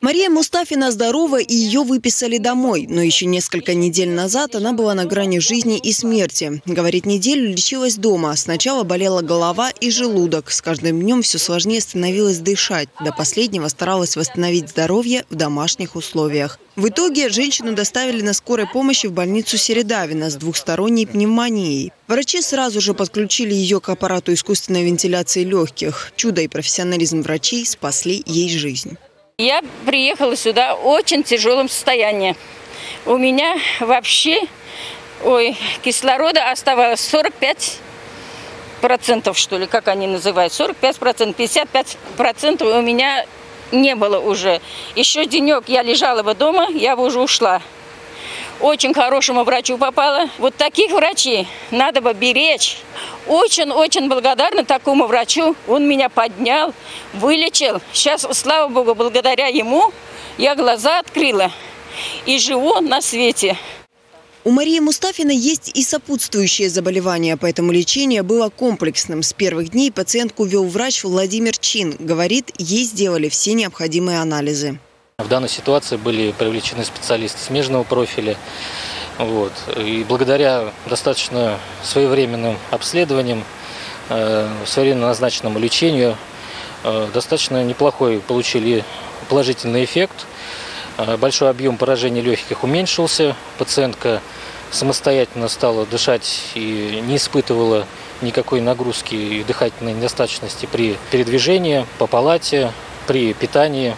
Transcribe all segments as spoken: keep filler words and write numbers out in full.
Мария Мустафина здорова, и ее выписали домой. Но еще несколько недель назад она была на грани жизни и смерти. Говорит, неделю лечилась дома. Сначала болела голова и желудок. С каждым днем все сложнее становилось дышать. До последнего старалась восстановить здоровье в домашних условиях. В итоге женщину доставили на скорой помощи в больницу Середавина с двухсторонней пневмонией. Врачи сразу же подключили ее к аппарату искусственной вентиляции легких. Чудо и профессионализм врачей спасли ей жизнь. Я приехала сюда в очень тяжелом состоянии. У меня вообще ой, кислорода оставалось сорок пять процентов, что ли, как они называют, сорок пять процентов, пятьдесят пять процентов у меня не было уже. Еще денек я лежала бы дома, я бы уже ушла. Очень хорошему врачу попала. Вот таких врачей надо бы беречь. Очень-очень благодарна такому врачу. Он меня поднял, вылечил. Сейчас, слава богу, благодаря ему я глаза открыла и живу на свете. У Марии Мустафина есть и сопутствующие заболевания, поэтому лечение было комплексным. С первых дней пациентку вел врач Владимир Чин. Говорит, ей сделали все необходимые анализы. В данной ситуации были привлечены специалисты смежного профиля. Вот. И благодаря достаточно своевременным обследованиям, э, своевременно назначенному лечению, э, достаточно неплохой получили положительный эффект. Большой объем поражения легких уменьшился, пациентка самостоятельно стала дышать и не испытывала никакой нагрузки и дыхательной недостаточности при передвижении, по палате, при питании.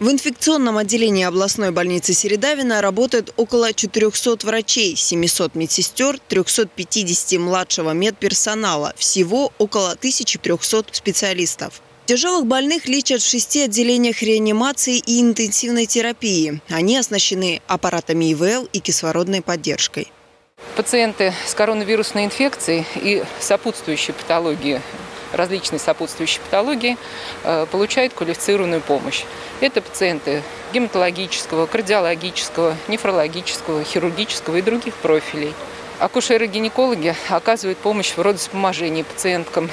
В инфекционном отделении областной больницы Середавина работает около четырёхсот врачей, семьсот медсестер, триста пятьдесят младшего медперсонала, всего около тысячи трёхсот специалистов. Тяжелых больных лечат в шести отделениях реанимации и интенсивной терапии. Они оснащены аппаратами И В Л и кислородной поддержкой. Пациенты с коронавирусной инфекцией и сопутствующей патологией, различные сопутствующие патологии, получают квалифицированную помощь. Это пациенты гематологического, кардиологического, нефрологического, хирургического и других профилей. Акушеры-гинекологи оказывают помощь в родовспоможении пациенткам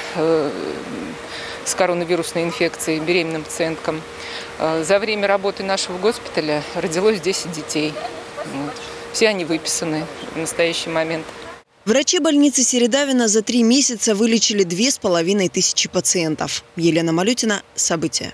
с коронавирусной инфекцией, беременным пациенткам. За время работы нашего госпиталя родилось десять детей. Все они выписаны в настоящий момент. Врачи больницы Середавина за три месяца вылечили две с половиной тысячи пациентов. Елена Малютина, «События».